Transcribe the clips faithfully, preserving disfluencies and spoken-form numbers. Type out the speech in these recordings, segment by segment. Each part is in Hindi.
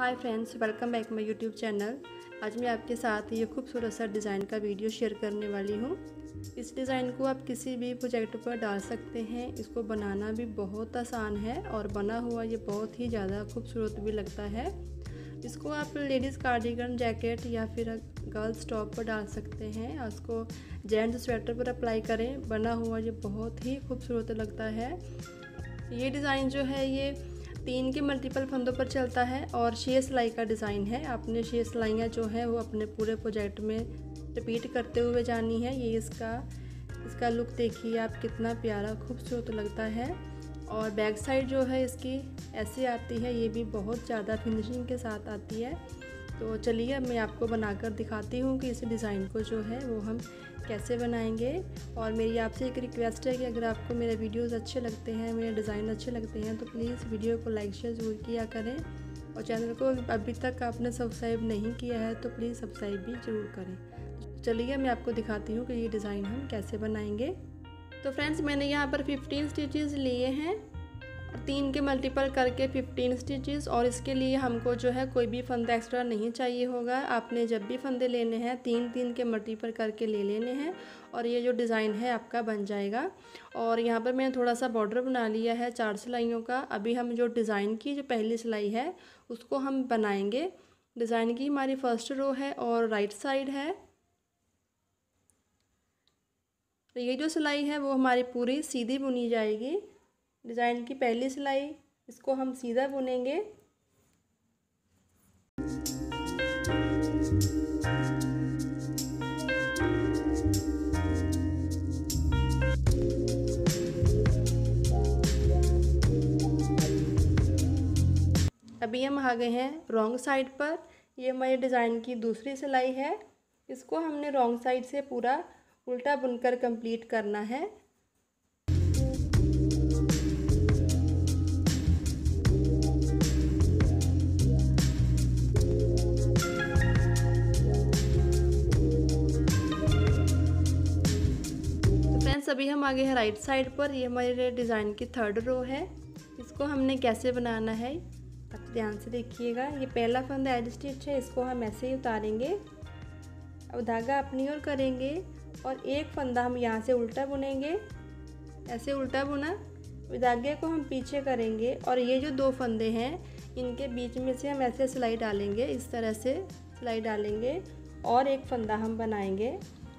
Hi friends, welcome back my YouTube channel. आज मैं आपके साथ ये खूबसूरत सा डिज़ाइन का वीडियो शेयर करने वाली हूँ। इस डिज़ाइन को आप किसी भी प्रोजेक्ट पर डाल सकते हैं। इसको बनाना भी बहुत आसान है और बना हुआ ये बहुत ही ज़्यादा खूबसूरत भी लगता है। इसको आप लेडीज़ कार्डिगन, जैकेट या फिर गर्ल्स टॉप पर डाल सकते हैं और इसको जेंट्स स्वेटर पर अप्लाई करें। बना हुआ ये बहुत ही खूबसूरत लगता है। ये डिज़ाइन जो है ये तीन के मल्टीपल फंदों पर चलता है और छः सिलाई का डिज़ाइन है। आपने छः सिलाइयाँ जो है वो अपने पूरे प्रोजेक्ट में रिपीट करते हुए जानी है। ये इसका इसका लुक देखिए आप, कितना प्यारा खूबसूरत लगता है। और बैक साइड जो है इसकी ऐसे आती है, ये भी बहुत ज़्यादा फिनिशिंग के साथ आती है। तो चलिए मैं आपको बनाकर दिखाती हूँ कि इस डिज़ाइन को जो है वो हम कैसे बनाएंगे। और मेरी आपसे एक रिक्वेस्ट है कि अगर आपको मेरे वीडियोस अच्छे लगते हैं, मेरे डिज़ाइन अच्छे लगते हैं, तो प्लीज़ वीडियो को लाइक शेयर ज़रूर किया करें। और चैनल को अभी तक आपने सब्सक्राइब नहीं किया है तो प्लीज़ सब्सक्राइब भी ज़रूर करें। चलिए मैं आपको दिखाती हूँ कि ये डिज़ाइन हम कैसे बनाएँगे। तो फ्रेंड्स, मैंने यहाँ पर फिफ्टीन स्टिचेज़ लिए हैं, तीन के मल्टीपल करके फिफ्टीन स्टिचेस। और इसके लिए हमको जो है कोई भी फंदा एक्स्ट्रा नहीं चाहिए होगा। आपने जब भी फंदे लेने हैं तीन तीन के मल्टीपल करके ले लेने हैं और ये जो डिज़ाइन है आपका बन जाएगा। और यहाँ पर मैंने थोड़ा सा बॉर्डर बना लिया है चार सिलाइयों का। अभी हम जो डिज़ाइन की जो पहली सिलाई है उसको हम बनाएंगे। डिज़ाइन की हमारी फर्स्ट रो है और राइट साइड है। तो ये जो सिलाई है वो हमारी पूरी सीधी बुनी जाएगी। डिज़ाइन की पहली सिलाई इसको हम सीधा बुनेंगे। अभी हम आ गए हैं रॉन्ग साइड पर। ये हमारी डिज़ाइन की दूसरी सिलाई है। इसको हमने रॉन्ग साइड से पूरा उल्टा बुनकर कंप्लीट करना है। अभी हम आगे हैं राइट साइड पर। ये हमारे डिज़ाइन की थर्ड रो है। इसको हमने कैसे बनाना है आप ध्यान से देखिएगा। ये पहला फंदा एज स्टिच है, इसको हम ऐसे ही उतारेंगे। अब धागा अपनी ओर करेंगे और एक फंदा हम यहाँ से उल्टा बुनेंगे। ऐसे उल्टा बुना, धागे को हम पीछे करेंगे और ये जो दो फंदे हैं इनके बीच में से हम ऐसे सिलाई डालेंगे। इस तरह से सिलाई डालेंगे और एक फंदा हम बनाएंगे।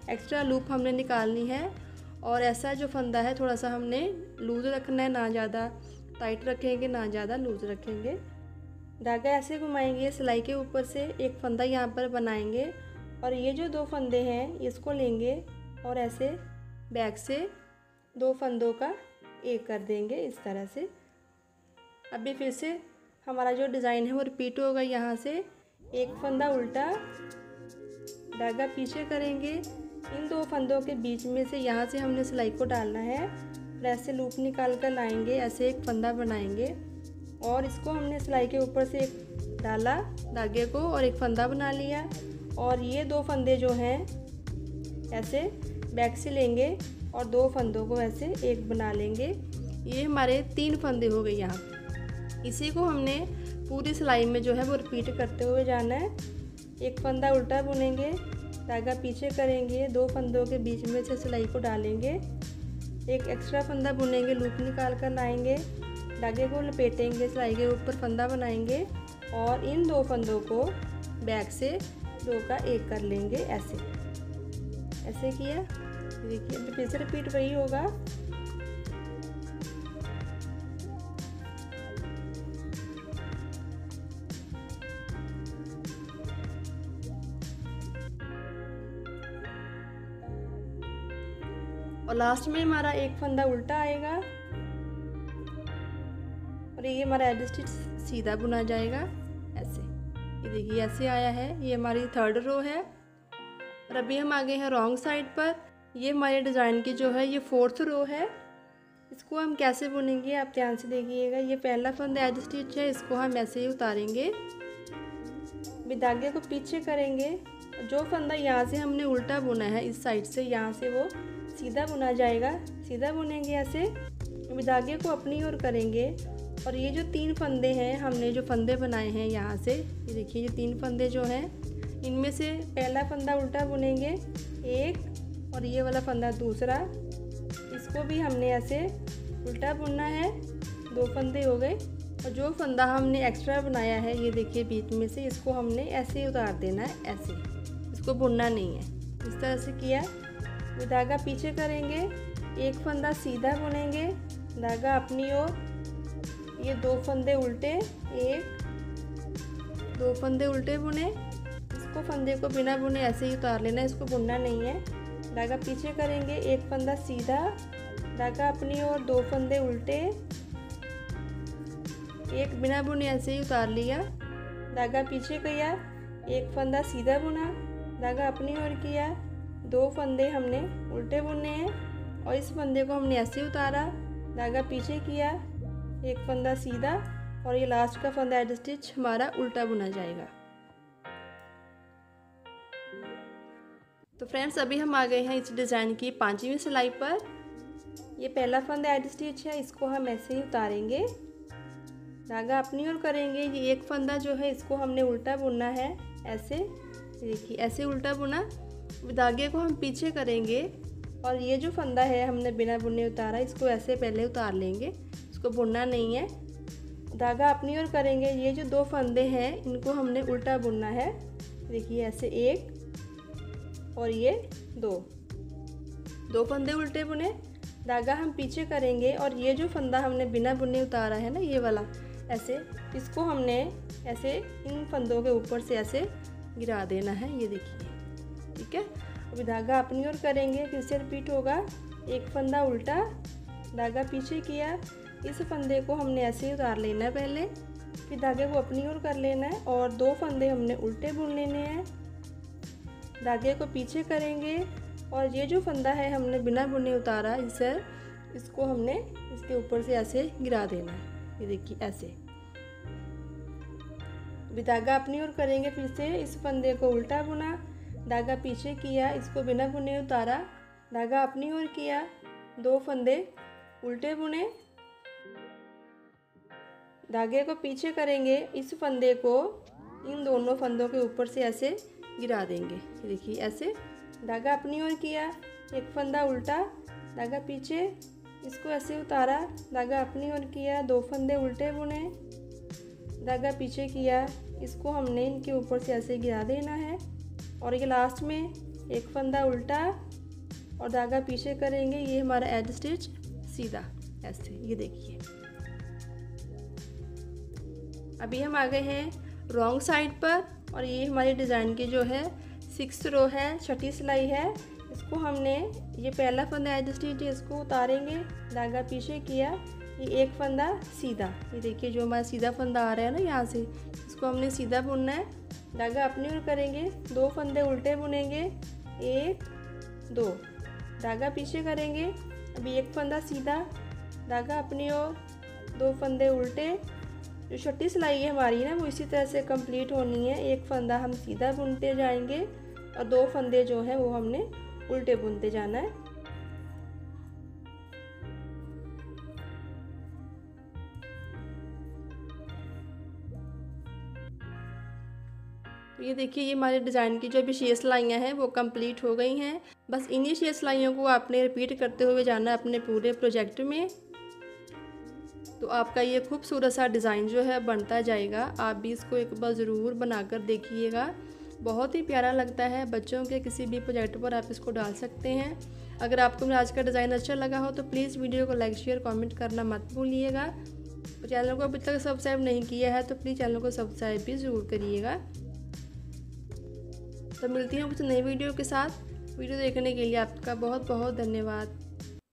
एक्स्ट्रा लूप हमने निकालनी है और ऐसा जो फंदा है थोड़ा सा हमने लूज़ रखना है, ना ज़्यादा टाइट रखेंगे ना ज़्यादा लूज़ रखेंगे। धागा ऐसे घुमाएंगे, सिलाई के ऊपर से एक फंदा यहाँ पर बनाएंगे और ये जो दो फंदे हैं इसको लेंगे और ऐसे बैक से दो फंदों का एक कर देंगे इस तरह से। अभी फिर से हमारा जो डिज़ाइन है वो रिपीट होगा। यहाँ से एक फंदा उल्टा, धागा पीछे करेंगे, इन दो फंदों के बीच में से यहाँ से हमने सिलाई को डालना है। फिर ऐसे लूप निकाल कर लाएंगे, ऐसे एक फंदा बनाएंगे और इसको हमने सिलाई के ऊपर से एक डाला धागे को और एक फंदा बना लिया। और ये दो फंदे जो हैं ऐसे बैक से लेंगे और दो फंदों को ऐसे एक बना लेंगे। ये हमारे तीन फंदे हो गए यहाँ। इसी को हमने पूरी सिलाई में जो है वो रिपीट करते हुए जाना है। एक फंदा उल्टा बुनेंगे, धागा पीछे करेंगे, दो फंदों के बीच में से सिलाई को डालेंगे, एक एक्स्ट्रा फंदा बुनेंगे, लूप निकाल कर लाएंगे, धागे को लपेटेंगे, सिलाई के ऊपर फंदा बनाएंगे और इन दो फंदों को बैक से दो का एक कर लेंगे। ऐसे ऐसे किया, देखिए फिर से रिपीट वही होगा। और लास्ट में हमारा एक फंदा उल्टा आएगा और ये हमारा एज स्टिच सीधा बुना जाएगा। ऐसे ये देखिए ऐसे आया है। ये हमारी थर्ड रो है। और अभी हम आगे हैं रॉन्ग साइड पर। ये हमारे डिज़ाइन की जो है ये फोर्थ रो है। इसको हम कैसे बुनेंगे आप ध्यान से देखिएगा। ये पहला फंदा एज स्टिच है, इसको हम ऐसे ही उतारेंगे। अभी धागे को पीछे करेंगे, जो फंदा यहाँ से हमने उल्टा बुना है इस साइड से यहाँ से वो सीधा बुना जाएगा। सीधा बुनेंगे ऐसे, धागे को अपनी ओर करेंगे और ये जो तीन फंदे हैं, हमने जो फंदे बनाए हैं यहाँ से, ये देखिए ये तीन फंदे जो हैं, इनमें से पहला फंदा उल्टा बुनेंगे एक, और ये वाला फंदा दूसरा, इसको भी हमने ऐसे उल्टा बुनना है, दो फंदे हो गए। और जो फंदा हमने एक्स्ट्रा बनाया है, ये देखिए बीच में से, इसको हमने ऐसे उतार देना है, ऐसे, इसको बुनना नहीं है। इस तरह से किया, वो धागा पीछे करेंगे, एक फंदा सीधा बुनेंगे, धागा अपनी ओर, ये दो फंदे उल्टे, एक, दो फंदे उल्टे बुने, इसको फंदे को बिना बुने ऐसे ही उतार लेना, इसको बुनना नहीं है। धागा पीछे करेंगे, एक फंदा सीधा, धागा अपनी ओर, दो फंदे उल्टे, एक बिना बुने ऐसे ही उतार लिया, धागा पीछे किया, एक फंदा सीधा बुना, धागा अपनी ओर किया, दो फंदे हमने उल्टे बुने हैं, और इस फंदे को हमने ऐसे उतारा, धागा पीछे किया, एक फंदा सीधा, और ये लास्ट का फंदा एड स्टिच हमारा उल्टा बुना जाएगा। तो फ्रेंड्स, अभी हम आ गए हैं इस डिज़ाइन की पाँचवीं सिलाई पर। ये पहला फंदा एड स्टिच है, इसको हम ऐसे ही उतारेंगे, धागा अपनी ओर करेंगे, ये एक फंदा जो है इसको हमने उल्टा बुनना है, ऐसे, देखिए ऐसे उल्टा बुना, धागे को हम पीछे करेंगे, और ये जो फंदा है हमने बिना बुने उतारा, इसको ऐसे पहले उतार लेंगे, इसको बुनना नहीं है। धागा अपनी ओर करेंगे, ये जो दो फंदे हैं इनको हमने उल्टा बुनना है, देखिए ऐसे एक, और ये दो, दो फंदे उल्टे बुने, धागा हम पीछे करेंगे, और ये जो फंदा हमने बिना बुने उतारा है ना, ये वाला ऐसे, इसको हमने ऐसे इन फंदों के ऊपर से ऐसे गिरा देना है, ये देखिए, ठीक है। अभी धागा अपनी ओर करेंगे, फिर से रिपीट होगा, एक फंदा उल्टा, धागा पीछे किया, इस फंदे को हमने ऐसे उतार लेना है पहले, फिर धागे को अपनी ओर कर लेना है, और दो फंदे हमने उल्टे बुन लेने हैं, धागे को पीछे करेंगे, और ये जो फंदा है हमने बिना बुने उतारा इसे, इसको हमने इसके ऊपर से ऐसे गिरा देना है, ये देखिए ऐसे। अभी धागा अपनी ओर करेंगे, फिर से इस फंदे को उल्टा बुना, धागा पीछे किया, इसको बिना बुने उतारा, धागा अपनी ओर किया, दो फंदे उल्टे बुने, धागे को पीछे करेंगे, इस फंदे को इन दोनों फंदों के ऊपर से ऐसे गिरा देंगे, देखिए ऐसे, धागा अपनी ओर किया, एक फंदा उल्टा, धागा पीछे, इसको ऐसे उतारा, धागा अपनी ओर किया, दो फंदे उल्टे बुने, धागा पीछे किया, इसको हमने इनके ऊपर से ऐसे गिरा देना है, और ये लास्ट में एक फंदा उल्टा, और धागा पीछे करेंगे, ये हमारा एड स्टिच सीधा, ऐसे, ये देखिए। अभी हम आ गए हैं रॉन्ग साइड पर, और ये हमारी डिज़ाइन की जो है सिक्स रो है, छठी सिलाई है, इसको हमने, ये पहला फंदा एड स्टिच, इसको उतारेंगे, धागा पीछे किया, ये एक फंदा सीधा, ये देखिए जो हमारा सीधा फंदा आ रहा है ना यहाँ से, इसको हमने सीधा बुनना है, धागा अपनी ओर करेंगे, दो फंदे उल्टे बुनेंगे, एक, दो, धागा पीछे करेंगे, अभी एक फंदा सीधा, धागा अपनी ओर, दो फंदे उल्टे, जो छठी सिलाई है हमारी ना, वो इसी तरह से कंप्लीट होनी है, एक फंदा हम सीधा बुनते जाएंगे, और दो फंदे जो हैं वो हमने उल्टे बुनते जाना है। ये देखिए, ये हमारे डिज़ाइन की जो भी छह सिलाइयाँ हैं वो कंप्लीट हो गई हैं। बस इन्हीं छह सिलाइयों को आपने रिपीट करते हुए जाना है अपने पूरे प्रोजेक्ट में, तो आपका ये खूबसूरत सा डिज़ाइन जो है बनता जाएगा। आप भी इसको एक बार ज़रूर बनाकर देखिएगा, बहुत ही प्यारा लगता है। बच्चों के किसी भी प्रोजेक्ट पर आप इसको डाल सकते हैं। अगर आपको मेरा आज का डिज़ाइन अच्छा लगा हो तो प्लीज़ वीडियो को लाइक, शेयर, कमेंट करना मत भूलिएगा। चैनल को अभी तक सब्सक्राइब नहीं किया है तो प्लीज़ चैनल को सब्सक्राइब भी ज़रूर करिएगा। तो मिलती हूँ कुछ नई वीडियो के साथ। वीडियो देखने के लिए आपका बहुत बहुत धन्यवाद।